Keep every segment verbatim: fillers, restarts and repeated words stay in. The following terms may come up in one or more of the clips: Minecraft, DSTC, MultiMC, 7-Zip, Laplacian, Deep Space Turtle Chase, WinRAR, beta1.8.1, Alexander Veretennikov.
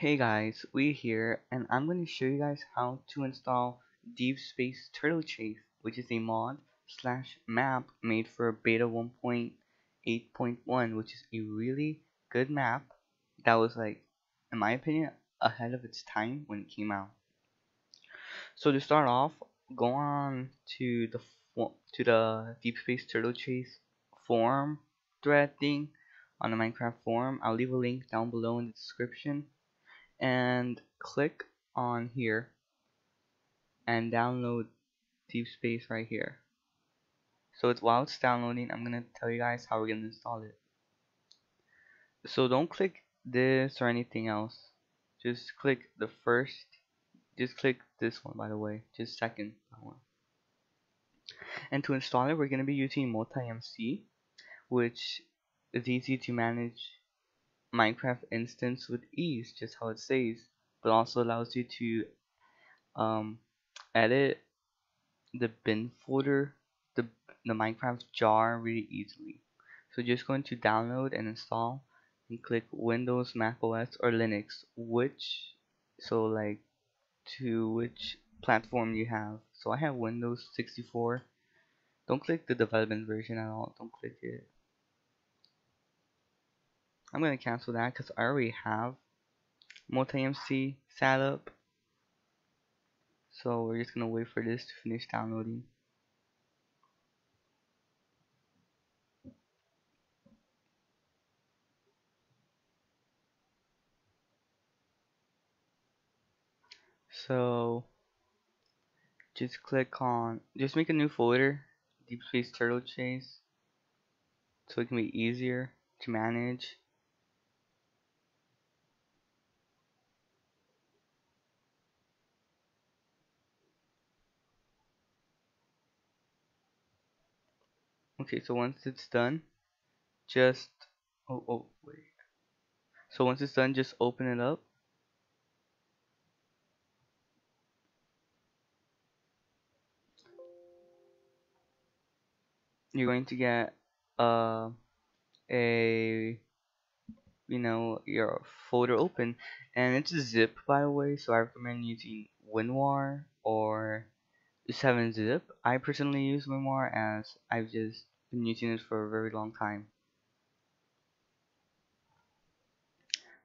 Hey guys, we here, and I'm going to show you guys how to install Deep Space Turtle Chase, which is a mod slash map made for beta one point eight point one, which is a really good map that was, like, in my opinion, ahead of its time when it came out. So to start off, go on to the to the Deep Space Turtle Chase forum thread thing on the Minecraft forum. I'll leave a link down below in the description. And click on here and download Deep Space right here. So it's while it's downloading, I'm gonna tell you guys how we're gonna install it. So don't click this or anything else. Just click the first. Just click this one, by the way. Just second that one. And to install it, we're gonna be using MultiMC, which is easy to manage Minecraft instance with ease, just how it says, but also allows you to um, edit the bin folder, the, the Minecraft jar really easily. So just go into download and install and click Windows, Mac O S, or Linux, which, so like to which platform you have. So I have Windows sixty-four. Don't click the development version at all, don't click it. I'm going to cancel that because I already have MultiMC set up. So we're just going to wait for this to finish downloading. So just click on, just make a new folder, Deep Space Turtle Chase, so it can be easier to manage. Okay, so once it's done, just oh oh wait. So once it's done, just open it up. You're going to get uh, a you know your folder open, and it's a zip, by the way. So I recommend using WinRAR or seven zip. I personally use WinRAR as I've just been using it for a very long time.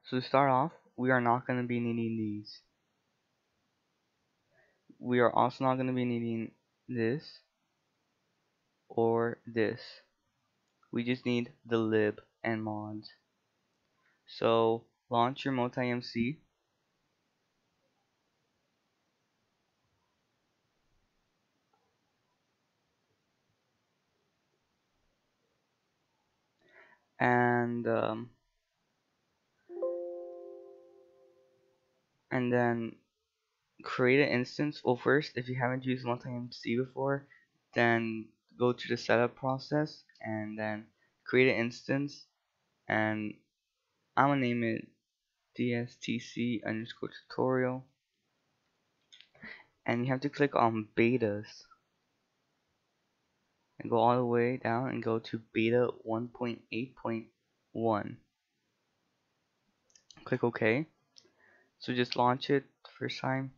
So to start off, we are not going to be needing these. We are also not going to be needing this or this. We just need the lib and mods. So launch your MultiMC. And um, and then create an instance. Well, first, if you haven't used MultiMC before, then go to the setup process and then create an instance. And I'm gonna name it D S T C underscore tutorial. And you have to click on betas and go all the way down and go to beta one point eight point one. Click OK. So just launch it first time.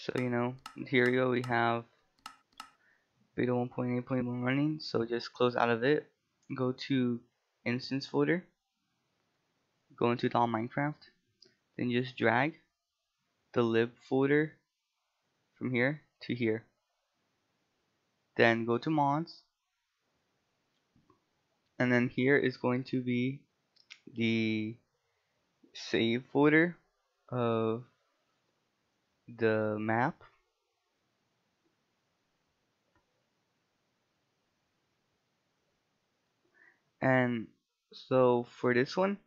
So you know, here we go, we have beta one point eight point one running, so just close out of it, go to instance folder, go into the Minecraft, then just drag the lib folder from here to here, then go to mods, and then here is going to be the save folder of the map, and so for this one,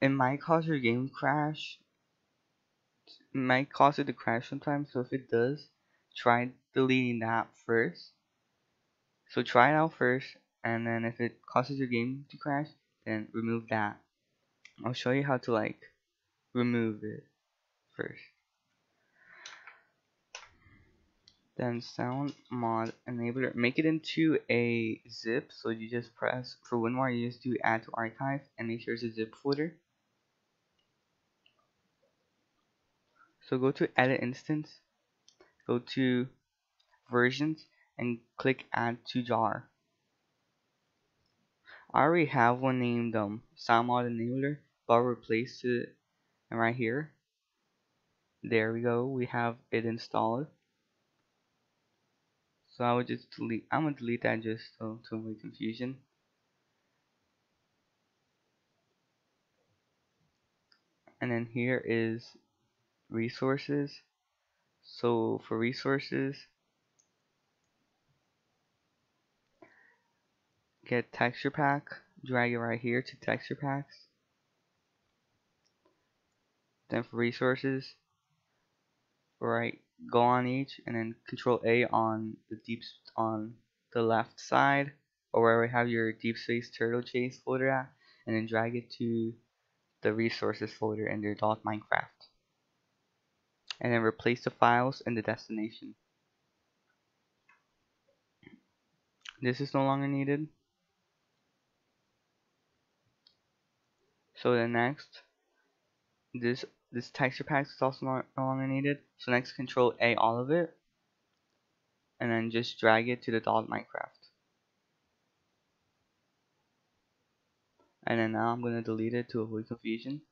it might cause your game crash, it might cause it to crash sometimes. So if it does, try deleting that first, So try it out first, and then if it causes your game to crash, then remove that. I'll show you how to like remove it first. Then sound mod enabler, make it into a zip. So you just press, for WinRAR you just do add to archive and make sure it's a zip folder. So go to edit instance, go to versions, and click add to jar. I already have one named um, sound mod enabler, but I'll replace it right here. There we go, we have it installed. So I would just delete, I'm gonna delete that just so to avoid confusion. And then here is resources. So for resources, get texture pack, drag it right here to texture packs. Then for resources, right, go on each and then control A on the deep on the left side, or wherever you have your Deep Space Turtle Chase folder at, and then drag it to the resources folder in your .minecraft, and then replace the files in the destination. This is no longer needed. So the next, this This texture pack is also no longer needed. So next, control A all of it, and then just drag it to the dot Minecraft. And then now I'm gonna delete it to avoid confusion.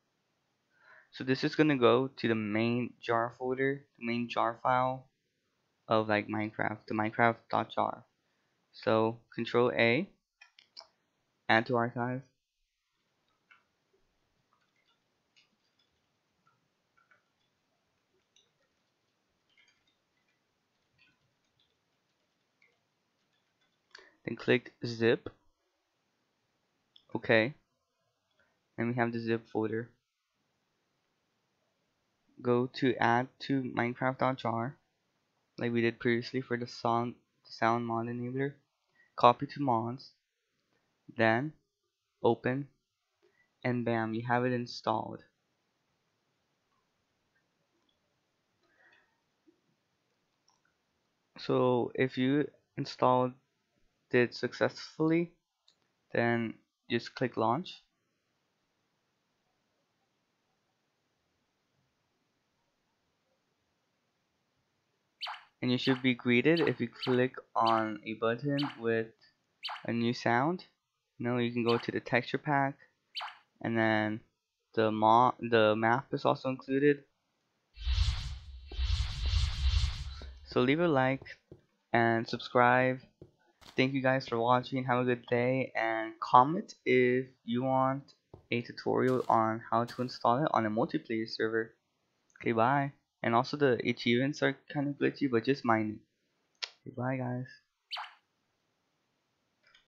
So this is gonna go to the main jar folder, the main jar file of like Minecraft, the Minecraft.jar. So control A, add to archive. Then click zip. Okay. And we have the zip folder. Go to add to Minecraft.jar, like we did previously for the sound the sound mod enabler. Copy to mods. Then open, and bam, you have it installed. So if you installed did successfully, then just click launch. And you should be greeted if you click on a button with a new sound. Now you can go to the texture pack, and then the mo the map is also included. So leave a like and subscribe. Thank you guys for watching, have a good day, and comment if you want a tutorial on how to install it on a multiplayer server. Okay, bye. And also the achievements are kind of glitchy, but just mind it. Okay, bye guys.